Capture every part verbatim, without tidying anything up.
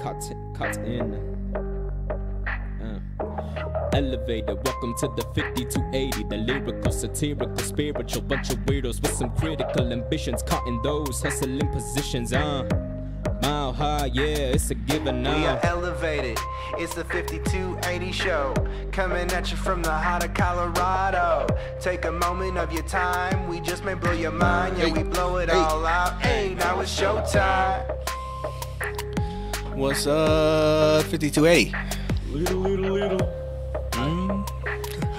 cuts, cuts in. Elevated, welcome to the fifty-two eighty. The lyrical, satirical, spiritual bunch of weirdos with some critical ambitions, caught in those hustling positions. Uh, mile high, yeah, it's a given now. We are elevated. It's the fifty-two eighty show, coming at you from the heart of Colorado. Take a moment of your time. We just may blow your mind. Yeah, we blow it all out. Hey, now it's showtime. What's up, fifty-two eighty? Little, little, little.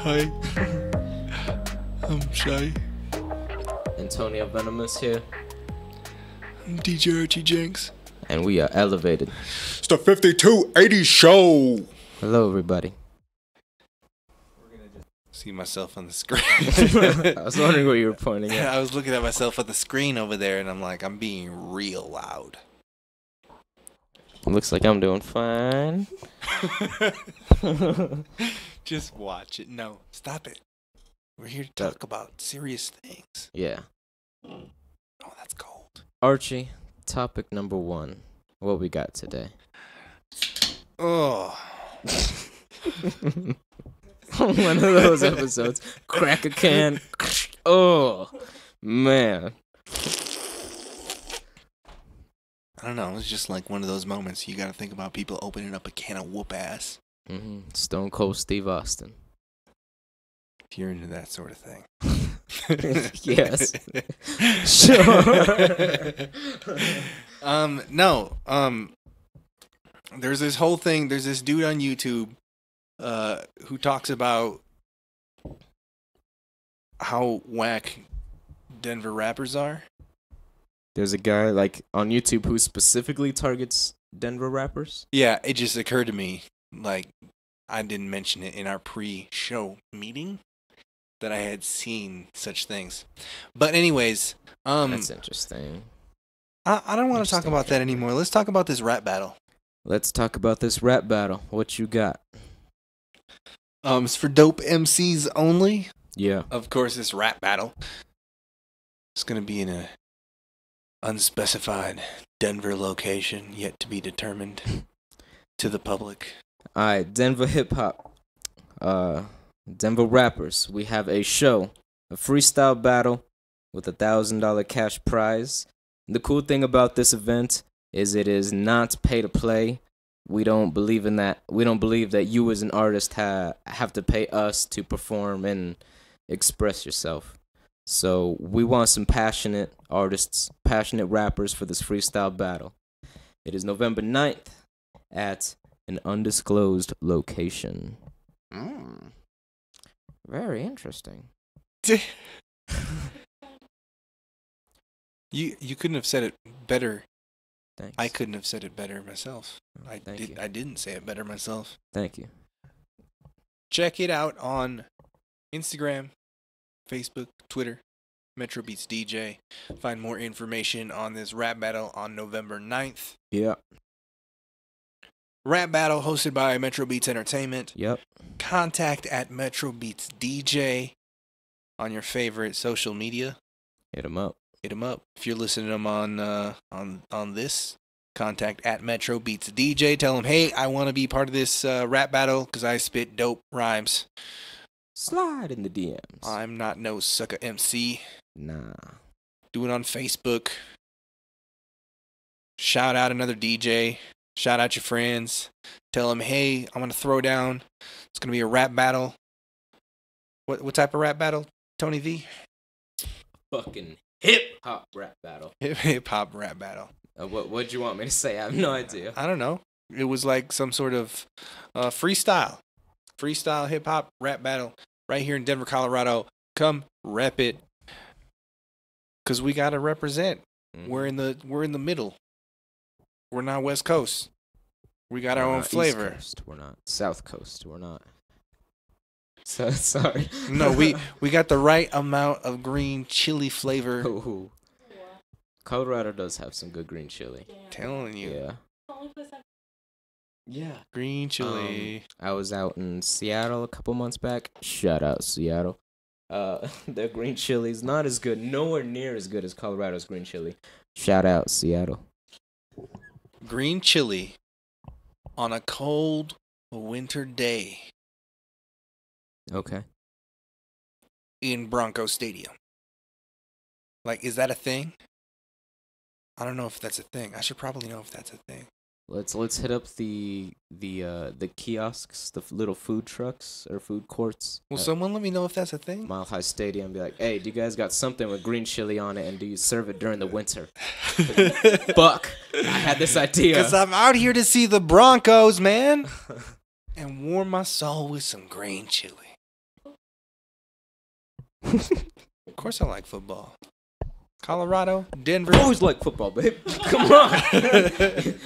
Hi, I'm Shy. Antonio Venomous here. I'm D J Archie Jenks. And we are elevated. It's the fifty-two eighty show. Hello, everybody. We're gonna just see myself on the screen. I was wondering what you were pointing at. I was looking at myself at the screen over there, and I'm like, I'm being real loud. Looks like I'm doing fine. Just watch it. No, stop it. We're here to talk about serious things. Yeah. Oh, that's cold. Archie, topic number one. What we got today? Oh. One of those episodes. Crack a can. Oh, man. I don't know. It was just like one of those moments. You got to think about people opening up a can of whoop ass. Mm-hmm. Stone Cold Steve Austin. If you're into that sort of thing. Yes. Sure. um, no. Um, there's this whole thing. There's this dude on YouTube uh, who talks about how whack Denver rappers are. There's a guy like on YouTube who specifically targets Denver rappers. Yeah, it just occurred to me. Like, I didn't mention it in our pre-show meeting that I had seen such things. But anyways, um, that's interesting. I, I don't want to talk about that anymore. Let's talk about this rap battle. Let's talk about this rap battle. What you got? Um, it's for dope M Cs only. Yeah. Of course, this rap battle. It's gonna be in a unspecified Denver location yet to be determined to the public. All right, Denver hip-hop, uh, Denver rappers, we have a show, a freestyle battle with a one thousand dollar cash prize. The cool thing about this event is it is not pay-to-play. We don't believe in that. We don't believe that you as an artist ha have to pay us to perform and express yourself. So we want some passionate artists, passionate rappers for this freestyle battle. It is November ninth at an undisclosed location. Mm. Very interesting. you you couldn't have said it better. Thanks. I couldn't have said it better myself. I Thank did. You. I didn't say it better myself. Thank you. Check it out on Instagram, Facebook, Twitter, Metro Beats D J. Find more information on this rap battle on November ninth. Yeah. Rap battle hosted by Metro Beats Entertainment. Yep. Contact at Metro Beats D J on your favorite social media. Hit them up. Hit them up. If you're listening to them on uh, on on this, contact at Metro Beats D J. Tell them, hey, I want to be part of this uh, rap battle because I spit dope rhymes. Slide in the D Ms. I'm not no sucker M C. Nah. Do it on Facebook. Shout out another D J. Shout out your friends. Tell them, hey, I'm going to throw down. It's going to be a rap battle. What what type of rap battle, Tony V? Fucking hip-hop rap battle. Hip-hop rap battle. Uh, what what do you want me to say? I have no idea. I don't know. It was like some sort of uh, freestyle. Freestyle hip-hop rap battle right here in Denver, Colorado. Come rep it. Because we got to represent. Mm. We're in the We're in the middle. We're not West Coast. We got We're our own flavor. East Coast. We're not South Coast. We're not. So, sorry. No, we we got the right amount of green chili flavor. Ooh. Yeah. Colorado does have some good green chili. Yeah. Telling you. Yeah. Yeah. Green chili. Um, I was out in Seattle a couple months back. Shout out Seattle. Uh, their green chili is not as good. Nowhere near as good as Colorado's green chili. Shout out Seattle. Green chili on a cold winter day. Okay. In Broncos Stadium. Like, is that a thing? I don't know if that's a thing. I should probably know if that's a thing. Let's let's hit up the the uh, the kiosks, the little food trucks or food courts. Will someone let me know if that's a thing? Mile High Stadium, be like, hey, do you guys got something with green chili on it, and do you serve it during the winter? Fuck, I had this idea. Because I'm out here to see the Broncos, man, and warm my soul with some green chili. Of course I like football. Colorado, Denver. I always like football, babe. Come on.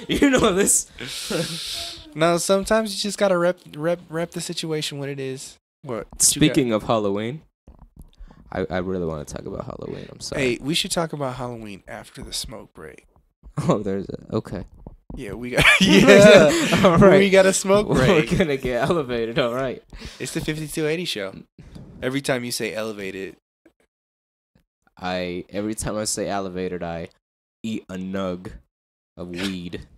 You know this. No, sometimes you just got to rep, rep, rep the situation when it is. What, what Speaking of Halloween, I, I really want to talk about Halloween. I'm sorry. Hey, we should talk about Halloween after the smoke break. Oh, there's a... Okay. Yeah, we got... Yeah. All right. We got a smoke break. We're going to get elevated. All right. It's the fifty-two eighty show. Every time you say elevated... I every time I say elevated, I eat a nug of weed.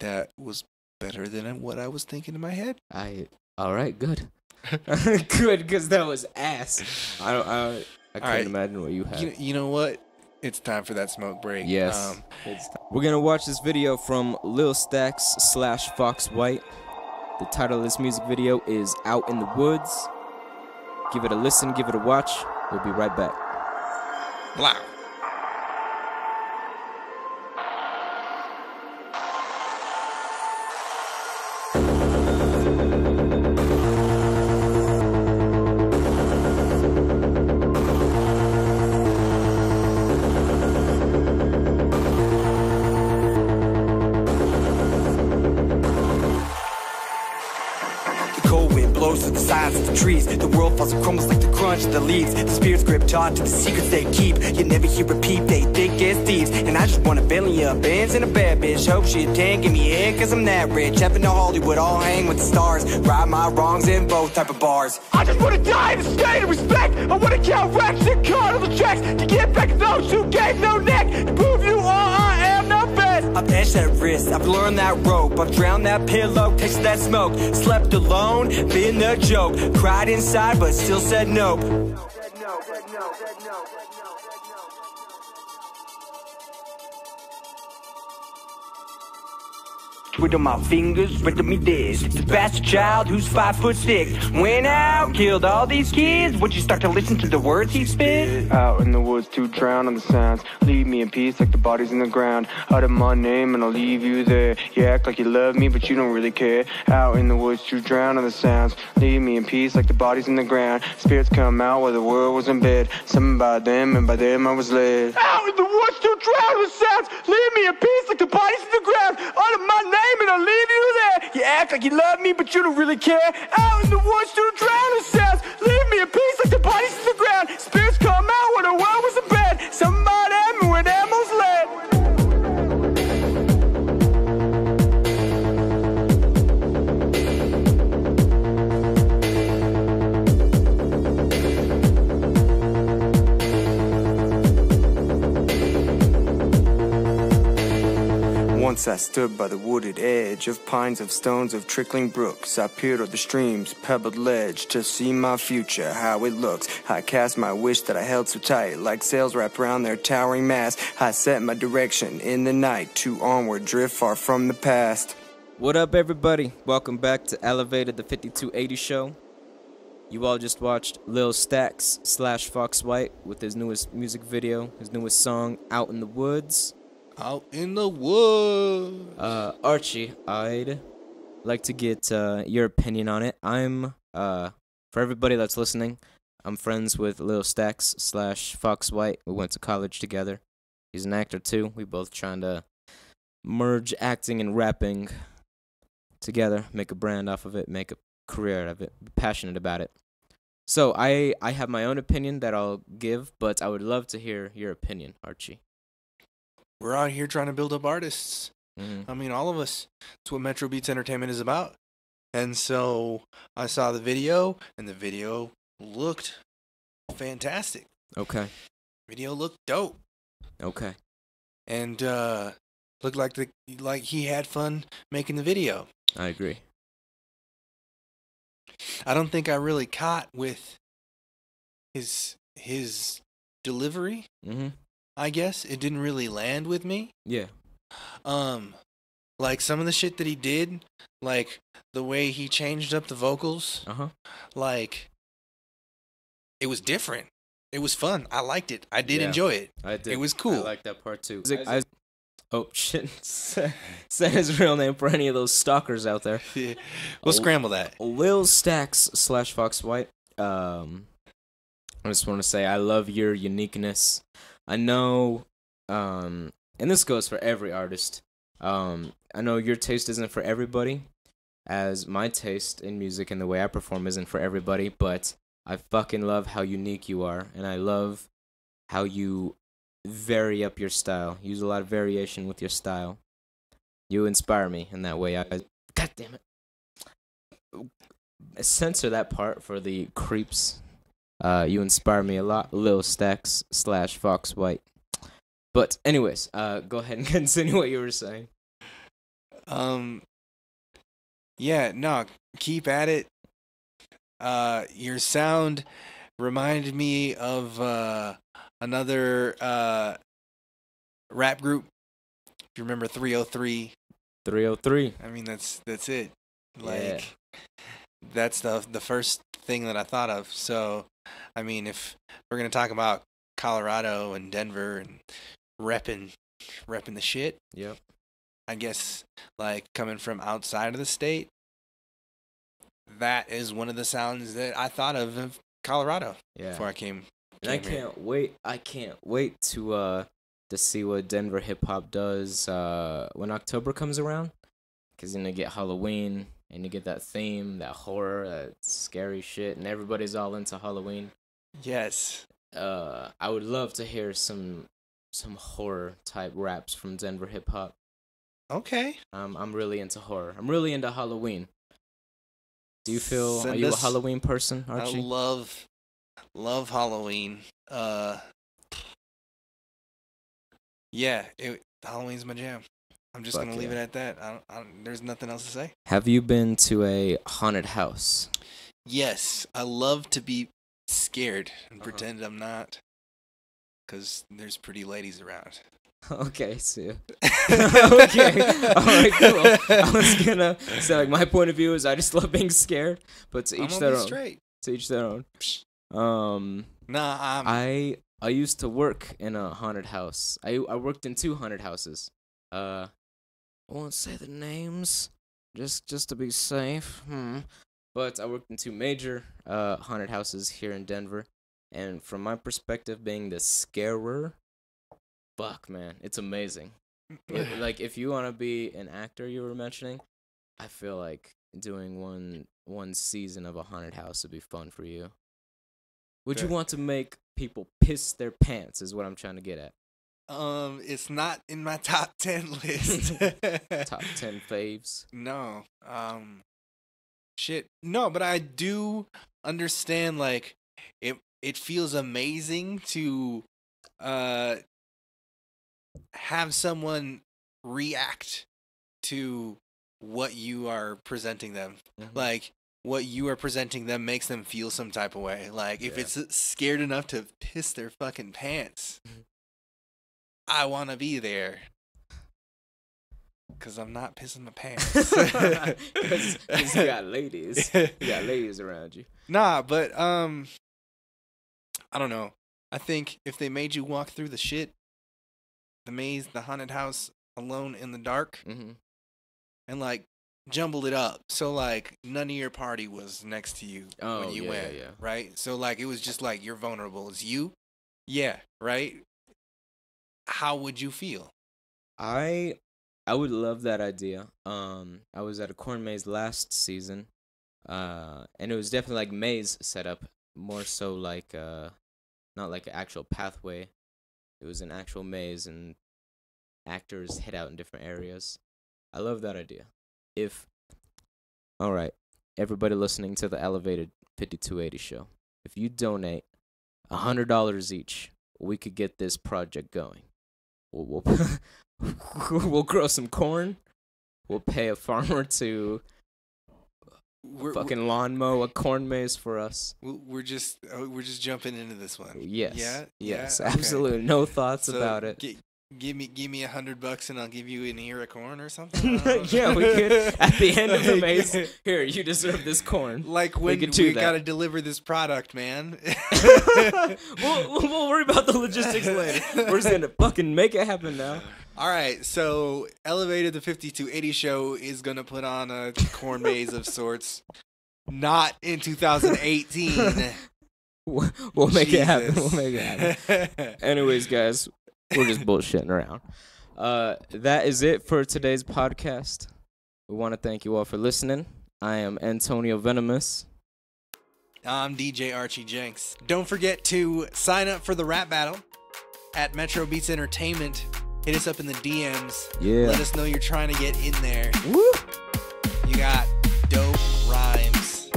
That was better than what I was thinking in my head. I all right, good, good, because that was ass. I don't, I, I can't right. imagine what you had. You, you know what? It's time for that smoke break. Yes, um, it's time. We're gonna watch this video from Lil Stacks slash Fox White. The title of this music video is "Out in the Woods." Give it a listen, give it a watch. We'll be right back. Wow. Trees. The world falls and crumbles like the crunch of the leaves. The spirits gripped on to the secrets they keep. You never hear repeat, they think it's thieves. And I just want a billion of bands and a bad bitch. Hope she ten, give me in, cause I'm that rich. Heaven to Hollywood, all hang with the stars. Ride my wrongs in both type of bars. I just wanna die in a state of respect. I wanna count racks and cut all the tracks. To get back at those who gave no neck. To prove you all I am no best. I've edged that wrist, I've learned that rope. I've drowned that pillow, tasted that smoke. Slept alone, been the joke. Cried inside, but still said nope. With on my fingers, ripped me this. The bastard child who's five foot six went out, killed all these kids. Would you start to listen to the words he spit? Out in the woods to drown on the sounds. Leave me in peace like the bodies in the ground. Utter my name and I'll leave you there. You act like you love me, but you don't really care. Out in the woods to drown on the sounds. Leave me in peace like the bodies in the ground. Spirits come out while the world was in bed. Something by them and by them I was led. Out in the woods to drown on the sounds. Leave me in peace like the bodies in the ground. Utter my name and I'll leave you there. You act like you love me, but you don't really care. Out in the woods to drown ourselves. Leave me in peace like the bodies to the ground. Spirits come out when the world was in bed. Something about them and when them was led. Once I stood by the wooded edge of pines, of stones, of trickling brooks. I peered over the stream's pebbled ledge to see my future, how it looks. I cast my wish that I held so tight, like sails wrapped around their towering mast. I set my direction in the night to onward drift far from the past. What up, everybody? Welcome back to Elevated, the fifty-two eighty show. You all just watched Lil Stacks slash Fox White with his newest music video, his newest song, Out in the Woods. Out in the woods. Uh, Archie, I'd like to get uh, your opinion on it. I'm, uh, for everybody that's listening, I'm friends with Lil Stacks slash Fox White. We went to college together. He's an actor, too. We both trying to merge acting and rapping together, make a brand off of it, make a career out of it, be passionate about it. So I, I have my own opinion that I'll give, but I would love to hear your opinion, Archie. We're out here trying to build up artists. Mm-hmm. I mean, all of us. That's what Metro Beats Entertainment is about. And so I saw the video, and the video looked fantastic. Okay. Video looked dope. Okay. and uh, looked like the like he had fun making the video. I agree. I don't think I really caught with his his delivery. Mm-hmm. I guess it didn't really land with me. Yeah. Um, like some of the shit that he did, like the way he changed up the vocals. Uh huh. Like it was different. It was fun. I liked it. I did yeah, enjoy it. I did. It was cool. I liked that part too. Isaac, Isaac, oh, shit. Said his real name for any of those stalkers out there. Yeah. We'll uh, scramble that. Lil Stacks slash Fox White. Um, I just want to say I love your uniqueness. I know, um, and this goes for every artist, um, I know your taste isn't for everybody, as my taste in music and the way I perform isn't for everybody, but I fucking love how unique you are, and I love how you vary up your style. Use a lot of variation with your style. You inspire me in that way. I, God damn it. Censor that part for the creeps. Uh, you inspire me a lot, Lil Stacks slash Fox White. But anyways, uh, go ahead and continue what you were saying. Um, yeah, no, keep at it. Uh, your sound reminded me of uh, another uh, rap group. If you remember three oh three. three oh three. I mean, that's that's it. Like, yeah. That's the the first thing that I thought of. So, I mean, if we're gonna talk about Colorado and Denver and repping repping the shit, yep. I guess like coming from outside of the state. That is one of the sounds that I thought of in Colorado yeah. before I came. came and I can't here. wait. I can't wait to uh to see what Denver hip hop does uh when October comes around, because then you get Halloween and you get that theme, that horror, that scary shit, and everybody's all into Halloween. Yes. Uh, I would love to hear some some horror type raps from Denver hip hop. Okay. Um, I'm really into horror. I'm really into Halloween. Do you feel, Send are you us, a Halloween person, Archie? I love, love Halloween. Uh, yeah, it, Halloween's my jam. I'm just Fuck gonna leave yeah. it at that. I don't, I don't, there's nothing else to say. Have you been to a haunted house? Yes, I love to be scared and uh-huh. pretend I'm not, because there's pretty ladies around. Okay, so okay, all right, cool. I was gonna say, like, my point of view is I just love being scared, but to each I'm their own. Straight. To each their own. Um, nah, I'm... I I used to work in a haunted house. I I worked in two haunted houses. Uh, I won't say the names, just just to be safe. Hmm. But I worked in two major uh haunted houses here in Denver, and from my perspective, being the scarer. Fuck, man, it's amazing. It, like, if you want to be an actor, you were mentioning, I feel like doing one one season of a haunted house would be fun for you. Would Fair. you want to make people piss their pants? Is what I'm trying to get at. Um, it's not in my top ten list. Top ten faves. No. Um, shit. No, but I do understand. Like, it it feels amazing to, uh. have someone react to what you are presenting them. Mm-hmm. Like, what you are presenting them makes them feel some type of way. Like, yeah. if it's scared enough to piss their fucking pants, I want to be there. Because I'm not pissing my pants. Because you got ladies. You got ladies around you. Nah, but, um, I don't know. I think if they made you walk through the shit, the maze, the haunted house, alone in the dark, mm-hmm. and like jumbled it up, so like none of your party was next to you oh, when you yeah, went, yeah, yeah. right? So like it was just like you're vulnerable. It's you, yeah, right? How would you feel? I, I would love that idea. Um, I was at a corn maze last season, uh, and it was definitely like maze setup, more so like uh, not like an actual pathway. It was an actual maze, and actors hid out in different areas. I love that idea. If, all right, everybody listening to the Elevated fifty-two eighty show, if you donate one hundred dollars each, we could get this project going. We'll we'll, we'll grow some corn. We'll pay a farmer to we're, fucking lawn mow a corn maze for us. We're just we're just jumping into this one. Yes. Yeah. Yes. Yeah? Absolutely. Okay. No thoughts so about it. G give me give me a hundred bucks and I'll give you an ear of corn or something. Yeah, we could. At the end of the maze, here, you deserve this corn. Like when we, we got to deliver this product, man. we'll, we'll worry about the logistics later. We're just gonna fucking make it happen now. All right, so Elevated, the fifty-two eighty show, is going to put on a corn maze of sorts. Not in two thousand eighteen. We'll make Jesus. it happen. We'll make it happen. Anyways, guys, we're just bullshitting around. Uh, that is it for today's podcast. We want to thank you all for listening. I am Antonio Venomous. I'm D J Archie Jenks. Don't forget to sign up for the rap battle at Metro Beats Entertainment. Hit us up in the D Ms. Yeah. Let us know you're trying to get in there. Woo! You got dope rhymes.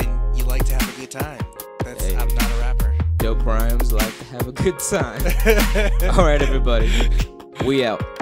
And you like to have a good time. That's hey. I'm not a rapper. Dope rhymes like to have a good time. All right, everybody. We out.